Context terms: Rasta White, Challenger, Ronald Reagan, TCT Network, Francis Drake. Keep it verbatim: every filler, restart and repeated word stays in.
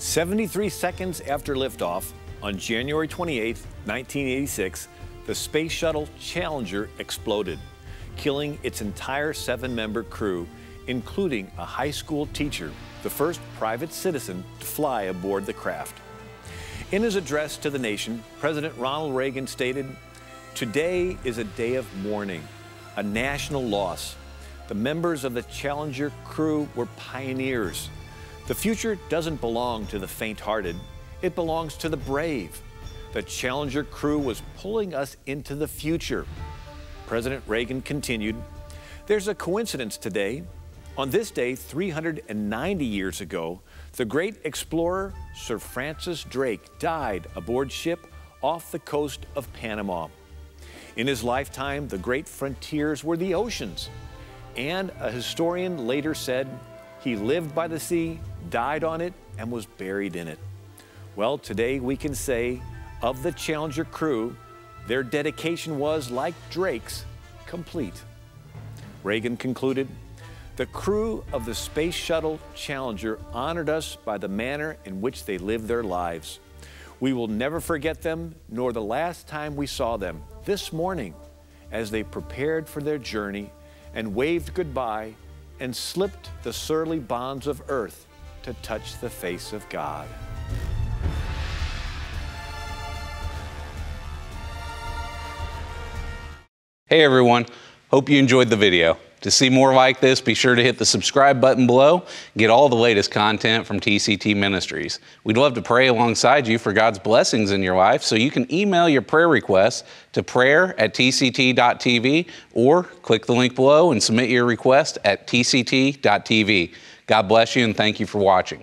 seventy-three seconds after liftoff, on January twenty-eighth, nineteen eighty-six, the Space Shuttle Challenger exploded, killing its entire seven-member crew, including a high school teacher, the first private citizen to fly aboard the craft. In his address to the nation, President Ronald Reagan stated, "Today is a day of mourning, a national loss. The members of the Challenger crew were pioneers. The future doesn't belong to the faint-hearted. It belongs to the brave. The Challenger crew was pulling us into the future." President Reagan continued, "There's a coincidence today. On this day, three hundred ninety years ago, the great explorer Sir Francis Drake died aboard ship off the coast of Panama. In his lifetime, the great frontiers were the oceans. And a historian later said, he lived by the sea, died on it, and was buried in it." Well, today we can say of the Challenger crew, their dedication was, like Drake's, complete. Reagan concluded, "The crew of the Space Shuttle Challenger honored us by the manner in which they lived their lives. We will never forget them, nor the last time we saw them, this morning, as they prepared for their journey and waved goodbye and slipped the surly bonds of earth to touch the face of God." Hey everyone, hope you enjoyed the video. To see more like this, be sure to hit the subscribe button below and get all the latest content from T C T Ministries. We'd love to pray alongside you for God's blessings in your life, so you can email your prayer requests to prayer at T C T dot T V or click the link below and submit your request at T C T dot T V. God bless you and thank you for watching.